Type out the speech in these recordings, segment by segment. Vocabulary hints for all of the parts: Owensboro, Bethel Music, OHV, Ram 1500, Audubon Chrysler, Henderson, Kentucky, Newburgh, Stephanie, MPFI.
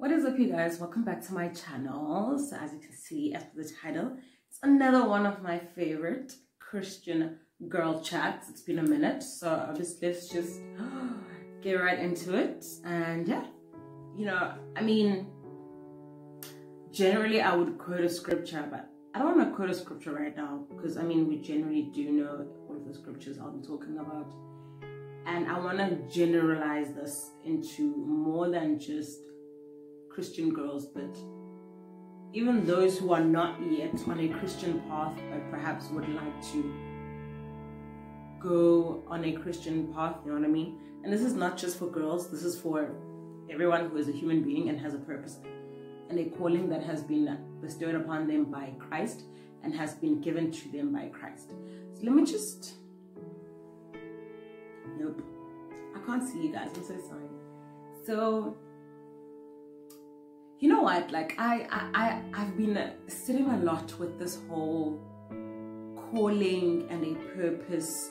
What is up, you guys? Welcome back to my channel. So as you can see after the title, it's another one of my favorite Christian girl chats. It's been a minute, so obviously let's just get right into it. And yeah, you know, I mean, generally I would quote a scripture, but I don't want to quote a scripture right now because I mean, we generally do know all of the scriptures I'll be talking about. And I want to generalize this into more than just Christian girls, but even those who are not yet on a Christian path but perhaps would like to go on a Christian path, you know what I mean? And this is not just for girls, this is for everyone who is a human being and has a purpose and a calling that has been bestowed upon them by Christ and has been given to them by Christ. So let me just... Nope. I can't see you guys, I'm so sorry. So... You know what, like I've been sitting a lot with this whole calling and a purpose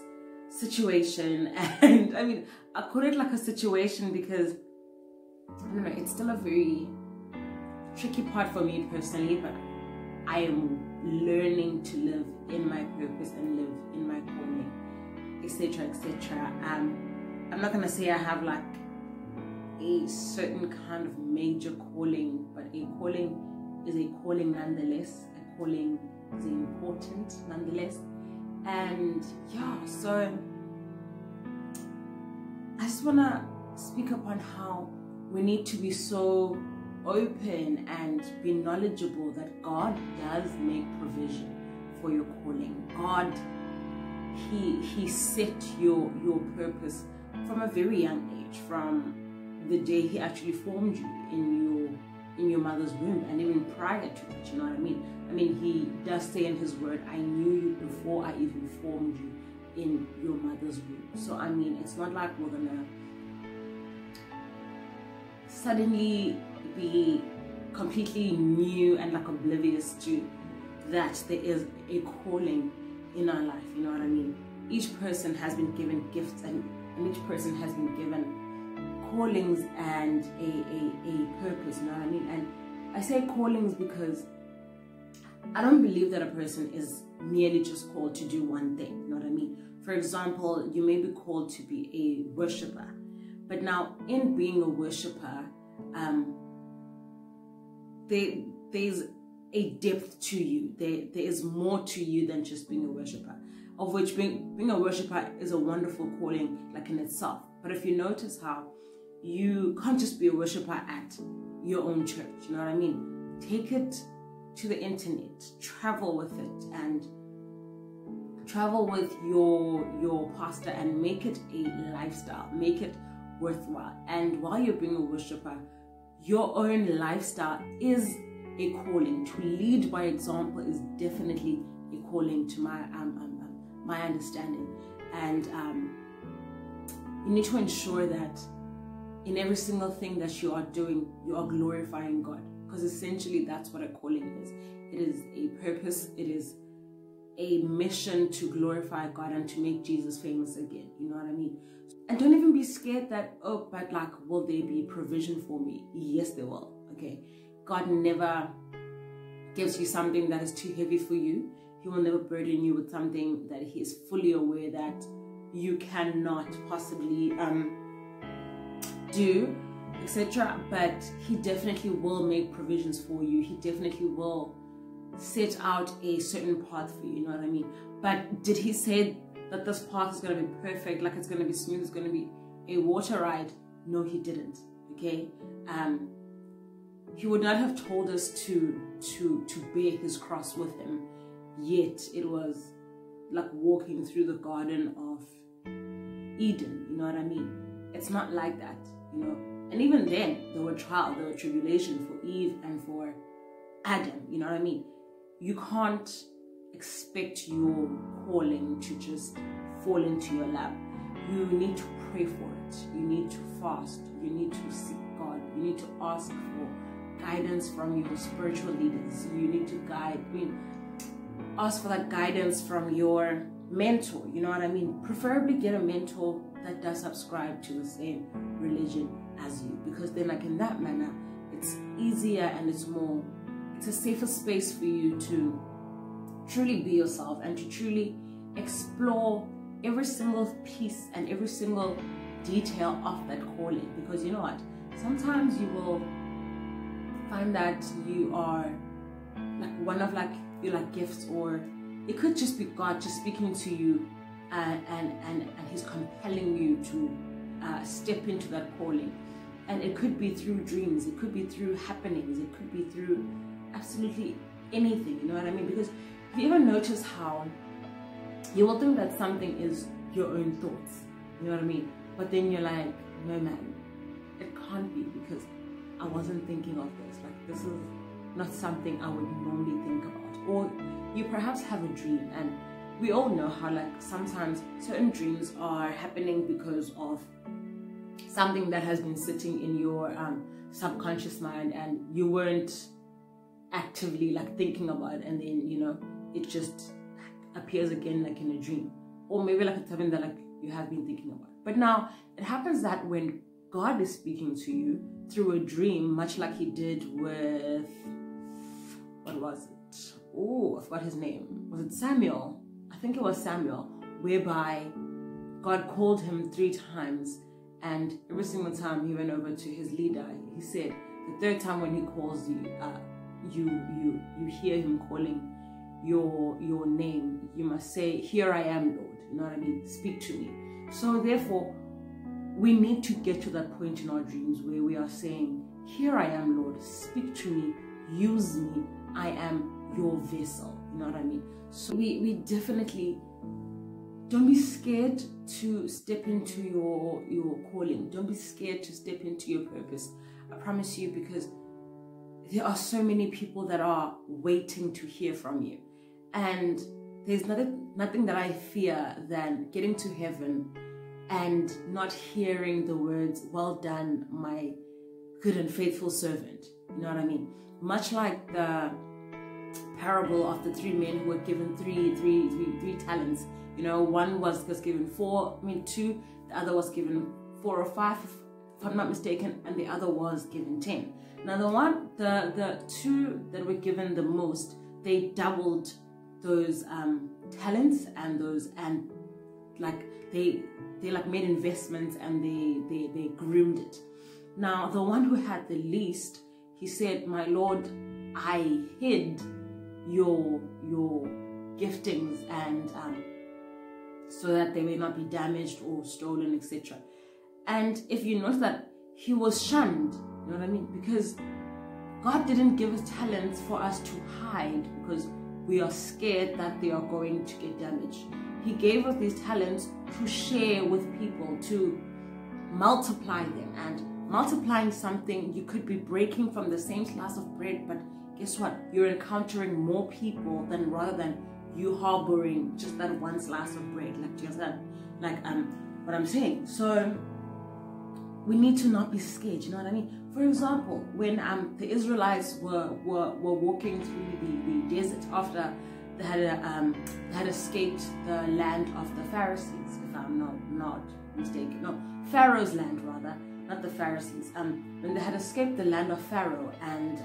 situation, and I mean, I call it like a situation because I don't know, it's still a very tricky part for me personally, but I am learning to live in my purpose and live in my calling, etc, etc. I'm not gonna say I have like a certain kind of major calling, but a calling is a calling nonetheless. A calling is important nonetheless. And yeah, so I just want to speak upon how we need to be so open and be knowledgeable that God does make provision for your calling. God, he set your purpose from a very young age, from the day he actually formed you in your mother's womb, and even prior to it, you know what I mean? I mean, he does say in his word, I knew you before I even formed you in your mother's womb. So I mean, it's not like we're gonna suddenly be completely new and like oblivious to that there is a calling in our life, you know what I mean? Each person has been given gifts, and each person has been given callings and a purpose, you know what I mean? And I say callings because I don't believe that a person is merely just called to do one thing, you know what I mean? For example, you may be called to be a worshiper, but now in being a worshiper, there's a depth to you. There is more to you than just being a worshiper, of which being a worshiper is a wonderful calling like in itself. But if you notice how you can't just be a worshiper at your own church, you know what I mean? Take it to the internet, travel with it, and travel with your pastor and make it a lifestyle, make it worthwhile. And while you're being a worshiper, your own lifestyle is a calling. To lead by example is definitely a calling to my my understanding. And you need to ensure that in every single thing that you are doing, you are glorifying God, because essentially that's what a calling is. It is a purpose, it is a mission to glorify God and to make Jesus famous again, you know what I mean? And don't even be scared that, oh, but like, will there be provision for me? Yes, there will, okay? God never gives you something that is too heavy for you. He will never burden you with something that he is fully aware that you cannot possibly do, etc. But he definitely will make provisions for you. He definitely will set out a certain path for you, you know what I mean? But did he say that this path is going to be perfect, like it's going to be smooth, it's going to be a water ride? No, he didn't, okay? He would not have told us to bear his cross with him, yet it was like walking through the Garden of Eden, you know what I mean? It's not like that, you know. And even then, there were trials, there were tribulation for Eve and for Adam, you know what I mean? You can't expect your calling to just fall into your lap. You need to pray for it. You need to fast. You need to seek God. You need to ask for guidance from your spiritual leaders. You need to ask for that guidance from your mentor, you know what I mean? Preferably get a mentor that does subscribe to the same religion as you, because then like in that manner it's easier and it's a safer space for you to truly be yourself and to truly explore every single piece and every single detail of that calling. Because you know what, sometimes you will find that you are like one of like your like gifts, or it could just be God just speaking to you and he's compelling you to step into that calling. And it could be through dreams, it could be through happenings, it could be through absolutely anything, you know what I mean? Because if you ever notice how you will think that something is your own thoughts, you know what I mean? But then you're like, no man, it can't be, because I wasn't thinking of this. Like, this is not something I would normally think about. Or you perhaps have a dream, and we all know how like sometimes certain dreams are happening because of something that has been sitting in your subconscious mind, and you weren't actively like thinking about it, and then you know it just appears again like in a dream, or maybe like it's something that like you have been thinking about. But now it happens that when God is speaking to you through a dream, much like he did with, what was it? Oh, I forgot his name. Was it Samuel? I think it was Samuel, whereby God called him 3 times, and every single time he went over to his leader. He said, the 3rd time when he calls you, you hear him calling your name, you must say, here I am, Lord. You know what I mean? Speak to me. So therefore, we need to get to that point in our dreams where we are saying, here I am, Lord, speak to me, use me, I am your vessel. You know what I mean? So we definitely don't be scared to step into your calling. Don't be scared to step into your purpose. I promise you, because there are so many people that are waiting to hear from you. And there's nothing that I fear than getting to heaven and not hearing the words, well done, my good and faithful servant. You know what I mean? Much like the parable of the 3 men who were given three talents. You know, one was given 4, I mean 2, the other was given 4 or 5, if I'm not mistaken, and the other was given 10. Now the two that were given the most, they doubled those talents and those, and like they like made investments, and they groomed it. Now the one who had the least, he said, my Lord, I hid your giftings, and so that they may not be damaged or stolen, etc. And if you notice that he was shunned, you know what I mean? Because God didn't give us talents for us to hide because we are scared that they are going to get damaged. He gave us these talents to share with people, to multiply them. And multiplying something, you could be breaking from the same slice of bread, but guess what? You're encountering more people than rather than you harboring just that one slice of bread. Like, do you understand? Like what I'm saying. So we need to not be scared. You know what I mean? For example, when the Israelites were walking through the desert after they had escaped the land of the Pharisees, if I'm not mistaken. No, Pharaoh's land rather, not the Pharisees. When they had escaped the land of Pharaoh, and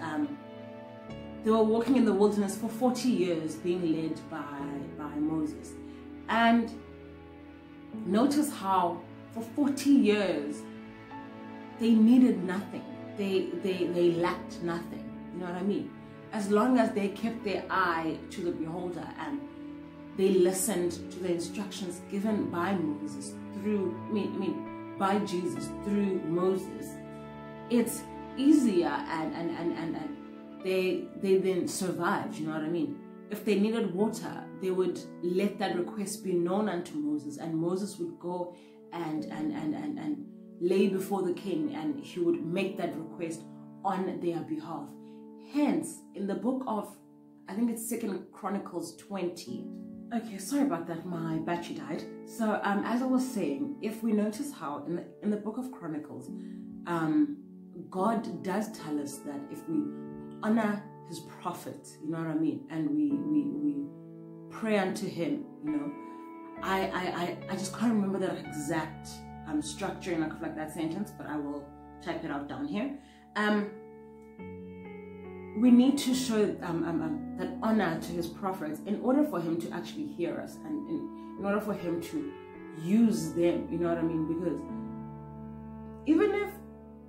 they were walking in the wilderness for 40 years, being led by Moses. And notice how for 40 years they needed nothing. They lacked nothing. You know what I mean? As long as they kept their eye to the beholder and they listened to the instructions given by Moses by Jesus through Moses, it's easier, and they then survived. You know what I mean? If they needed water, they would let that request be known unto Moses, and Moses would go and lay before the king, and he would make that request on their behalf. Hence, in the book of, I think it's 2 Chronicles 20. Okay, sorry about that, my battery died. So, as I was saying, if we notice how in the book of Chronicles, God does tell us that if we honor his prophets, you know what I mean, and we pray unto him, you know, I just can't remember the exact structure and like that sentence, but I will type it out down here. we need to show that honor to his prophets in order for him to actually hear us, and in order for him to use them, you know what I mean? Because even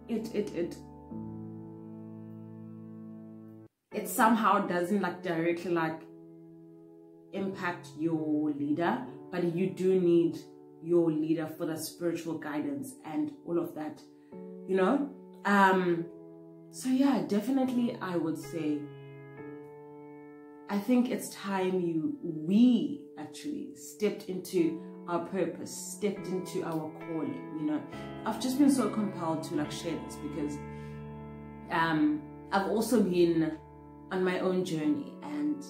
if it somehow doesn't directly impact your leader, but you do need your leader for the spiritual guidance and all of that, you know? So yeah, definitely I would say, I think it's time we actually stepped into our purpose, stepped into our calling, you know? I've just been so compelled to share this because I've also been on my own journey, and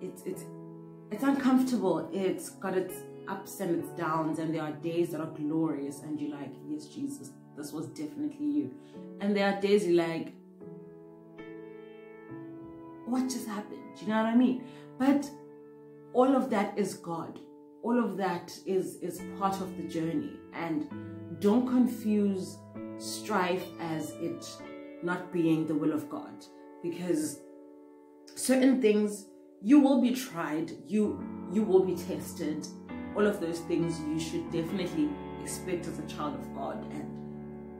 it's uncomfortable. It's got its ups and its downs, and there are days that are glorious and you're like, yes, Jesus, this was definitely you. And there are days you're like, what just happened? Do you know what I mean? But all of that is God. All of that is part of the journey. And don't confuse strife as it not being the will of God, because certain things, you will be tried, you will be tested. All of those things you should definitely expect as a child of God, and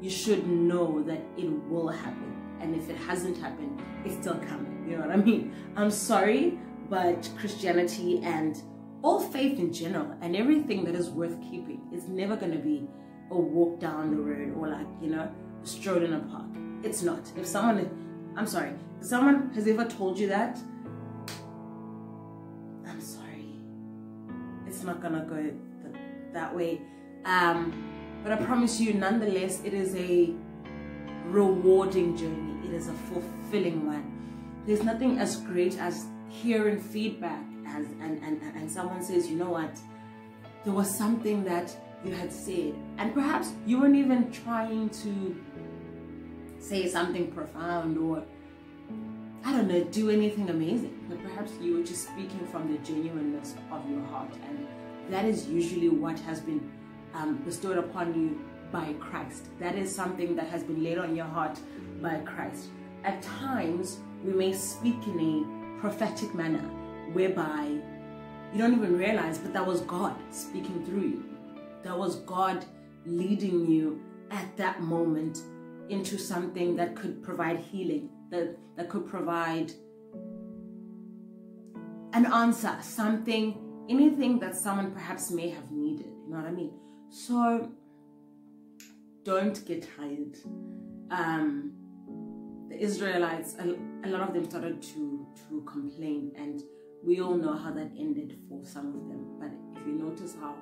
you should know that it will happen. And if it hasn't happened, it's still coming, you know what I mean? I'm sorry, but Christianity and all faith in general and everything that is worth keeping is never going to be a walk down the road or you know, a stroll in a park. It's not. If someone, I'm sorry, if someone has ever told you that, I'm sorry, it's not going to go that way. But I promise you, nonetheless, it is a rewarding journey. It is a fulfilling one. There's nothing as great as hearing feedback and someone says, you know what, there was something that you had said, and perhaps you weren't even trying to say something profound or, I don't know, do anything amazing, but perhaps you were just speaking from the genuineness of your heart, and that is usually what has been bestowed upon you by Christ. That is something that has been laid on your heart by Christ. At times, we may speak in a prophetic manner, whereby you don't even realize, but that was God speaking through you. That was God leading you at that moment into something that could provide healing, that could provide an answer, anything that someone perhaps may have needed, you know what I mean? So don't get tired. The Israelites, a lot of them started to complain, and we all know how that ended for some of them. But if you notice how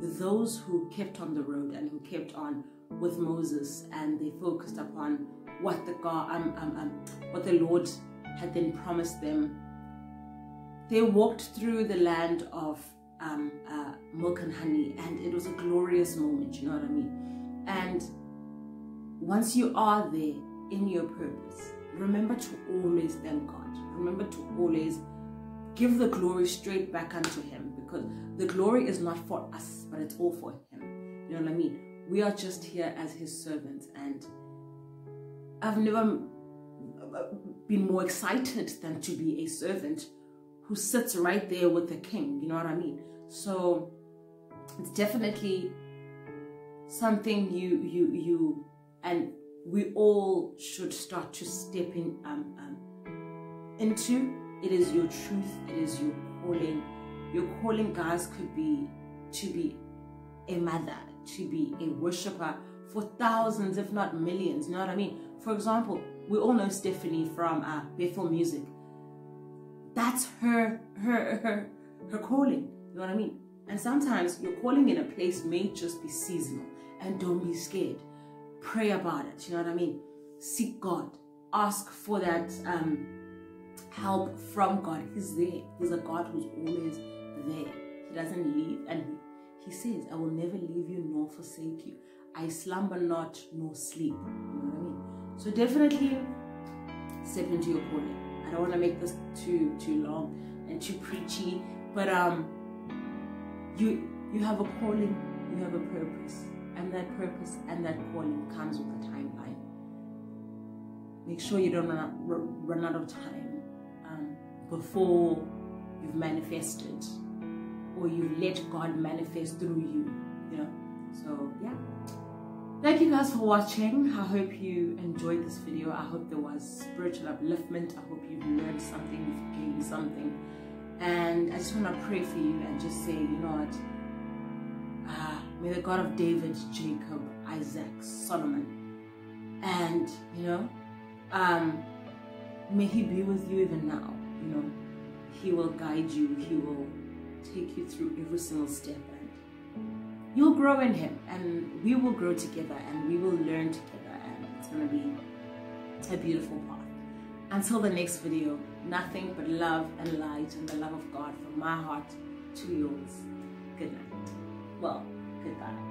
those who kept on the road and who kept on with Moses, and they focused upon what what the Lord had then promised them, they walked through the land of milk and honey, and it was a glorious moment, you know what I mean? And once you are there in your purpose, remember to always thank God. Remember to always give the glory straight back unto him, because the glory is not for us, but it's all for him. You know what I mean? We are just here as his servants, and I've never been more excited than to be a servant who sits right there with the king. You know what I mean? So it's definitely something you and we all should start to step in into. It is your truth. It is your calling. Your calling, guys, could be to be a mother, to be a worshiper for thousands, if not millions. You know what I mean? For example, we all know Stephanie from Bethel Music. That's her calling. You know what I mean? And sometimes your calling in a place may just be seasonal, and don't be scared. Pray about it. You know what I mean? Seek God. Ask for that help from God. He's there. He's a God who's always there. He doesn't leave, and he says, I will never leave you nor forsake you. I slumber not nor sleep. You know what I mean? So definitely step into your calling. I don't want to make this too long and too preachy, but you have a calling, you have a purpose, and that purpose and that calling comes with a timeline. Make sure you don't run out of time before you've manifested or you let God manifest through you, you know. So yeah, thank you guys for watching. I hope you enjoyed this video. I hope there was spiritual upliftment. I hope you've learned something, you've gained something, and I just want to pray for you and just say, you know what, may the God of David, Jacob, Isaac, Solomon, and you know, may he be with you even now. You know, he will guide you, he will take you through every single step, and you'll grow in him, and we will grow together, and we will learn together, and it's going to be a beautiful path. Until the next video, nothing but love and light and the love of God from my heart to yours. Good night. Well, goodbye.